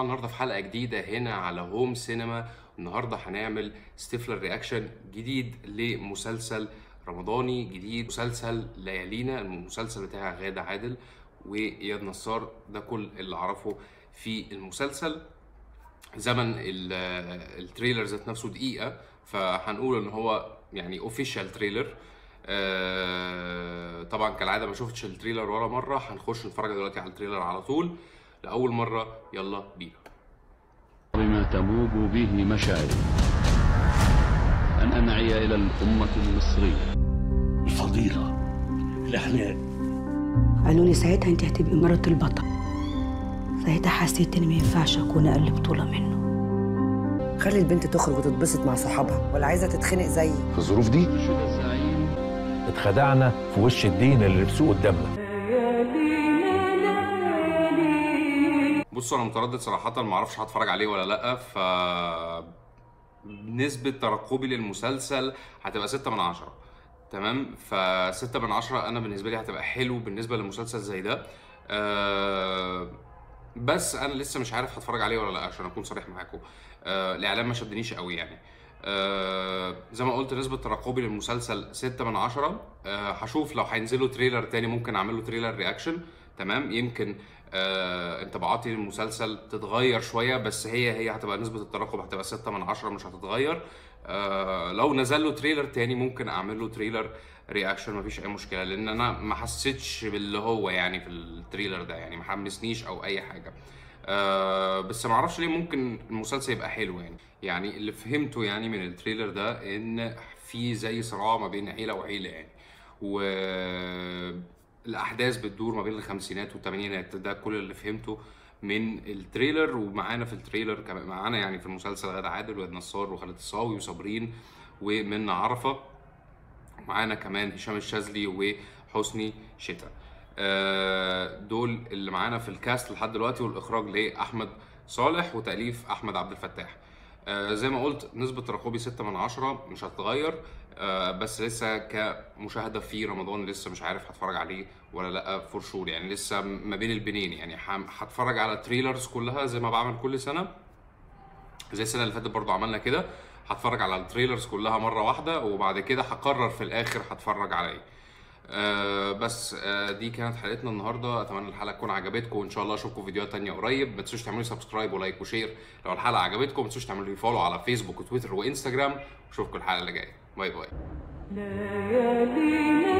جماعه النهارده في حلقه جديده هنا على هوم سينما. النهارده هنعمل ستيفلر رياكشن جديد لمسلسل رمضاني جديد، مسلسل ليالينا، المسلسل بتاع غادة عادل وإياد نصار. ده كل اللي اعرفه في المسلسل. زمن التريلر ذات نفسه دقيقه، فهنقول ان هو يعني اوفيشال تريلر. طبعا كالعاده ما شفتش التريلر ولا مره، هنخش نتفرج دلوقتي على التريلر على طول لأول مرة. يلا بينا. بما تموج به مشاعري أن أنعي إلى الأمة المصرية الفضيلة الأخلاق. قالولي ساعتها أنت هتبقي مرات البطل، ساعتها حسيت إن ما ينفعش أكون أقل بطولة منه. خلي البنت تخرج وتتبسط مع صحابها، ولا عايزة تتخنق زيي في الظروف دي. اتخدعنا في وش الدين اللي لبسوه قدامنا. بصوا انا متردد صراحه، ما اعرفش هتفرج عليه ولا لا. ف نسبه ترقبي للمسلسل هتبقى 6 من 10. تمام، ف 6 من 10 انا بالنسبه لي هتبقى حلو بالنسبه لمسلسل زي ده. بس انا لسه مش عارف هتفرج عليه ولا لا، عشان اكون صريح معاكم. الاعلان ما شدنيش قوي يعني. زي ما قلت نسبه ترقبي للمسلسل 6 من 10. هشوف لو هينزلوا تريلر تاني ممكن اعمل له تريلر رياكشن. تمام، يمكن انطباعاتي للمسلسل تتغير شويه، بس هي هتبقى نسبه الترقب هتبقى 6 من 10، مش هتتغير. لو نزل له تريلر تاني ممكن اعمل له تريلر رياكشن، مفيش اي مشكله، لان انا ما حسيتش باللي هو يعني في التريلر ده، يعني ما حمسنيش او اي حاجه. بس ما اعرفش ليه، ممكن المسلسل يبقى حلو يعني. يعني اللي فهمته يعني من التريلر ده ان في زي صراع ما بين عيله وعيله يعني، و الاحداث بتدور ما بين الخمسينات والثمانينات. ده كل اللي فهمته من التريلر. ومعانا في التريلر معانا يعني في المسلسل غادة عادل وإياد نصار وخالد الصاوي وصابرين ومنى عرفه. معانا كمان هشام الشاذلي وحسني شتا. دول اللي معانا في الكاست لحد دلوقتي، والاخراج لاحمد صالح وتاليف احمد عبدالفتاح. زي ما قلت نسبه ترقبي 6 من 10، مش هتتغير. بس لسه كمشاهده في رمضان لسه مش عارف هتفرج عليه ولا لا فور شور يعني، لسه ما بين البنين يعني. هتفرج على تريلرز كلها زي ما بعمل كل سنه، زي السنه اللي فاتت برضو عملنا كده. هتفرج على التريلرز كلها مره واحده، وبعد كده هقرر في الاخر هتفرج على ايه. بس دي كانت حلقتنا النهارده. اتمنى الحلقه تكون عجبتكم، وان شاء الله اشوفكم في فيديوهات ثانيه قريب. ما تنسوش تعملوا سبسكرايب ولايك وشير لو الحلقه عجبتكم. ما تنسوش تعملوا فولو على فيسبوك وتويتر وانستجرام. واشوفكم الحلقه اللي جايه. باي باي.